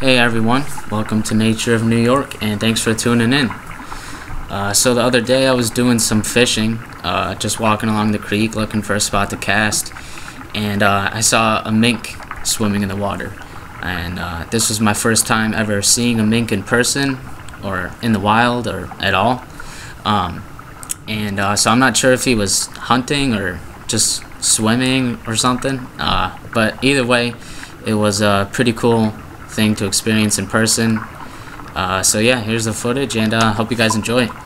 Hey everyone, welcome to Nature of New York, and thanks for tuning in. So the other day I was doing some fishing, just walking along the creek looking for a spot to cast, and I saw a mink swimming in the water. And this was my first time ever seeing a mink in person, or in the wild, or at all. So I'm not sure if he was hunting or just swimming or something, but either way, it was a pretty cool thing to experience in person. So yeah, here's the footage, and hope you guys enjoy it.